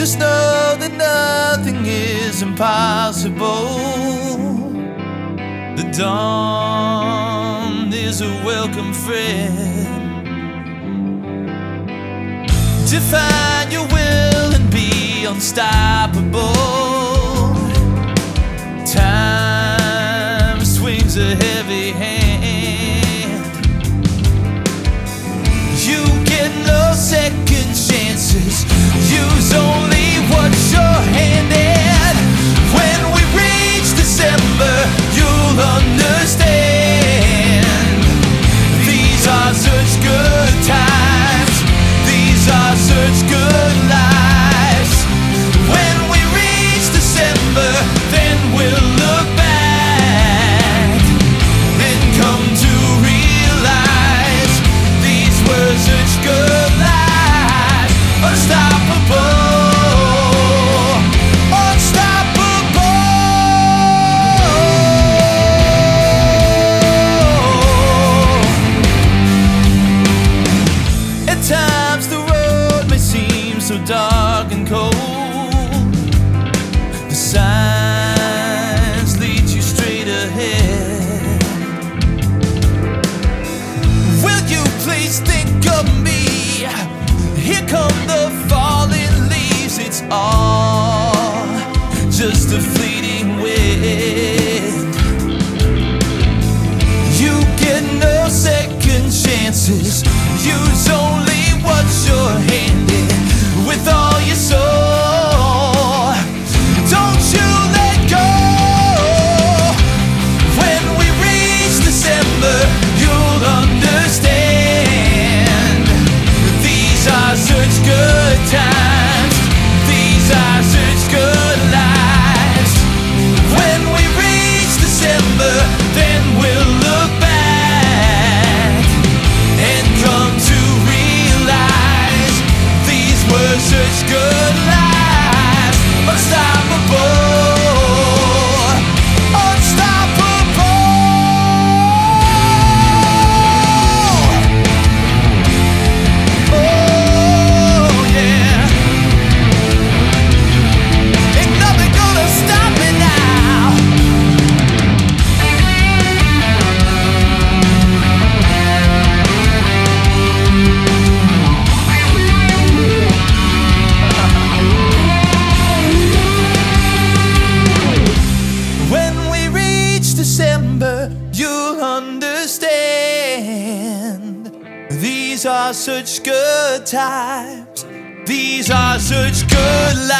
Just know that nothing is impossible. The dawn is a welcome friend. Define your will and be unstoppable. Time swings a heavy hand. You get no second chances. Use only what's your hand in. When we reach December, you'll understand. These are such good times. These are such good lives. When we reach December, then we'll look back and come to realize these were such good lives. Unstoppable. So dark and cold, the signs lead you straight ahead. Will you please think of me? Here come the falling leaves. It's all just a fleeting wind. You get no second chances. Use only what's your hand is. With all your soul, don't you let go. When we reach December, you'll understand. These are such good times. These are such good lives. When we reach December, then we'll look back and come to realize these were such good lives. Unstoppable, unstoppable. Oh yeah. Ain't nothing gonna stop me now. When we reach December, you'll understand. These are such good times. These are such good lives.